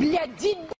Bliadi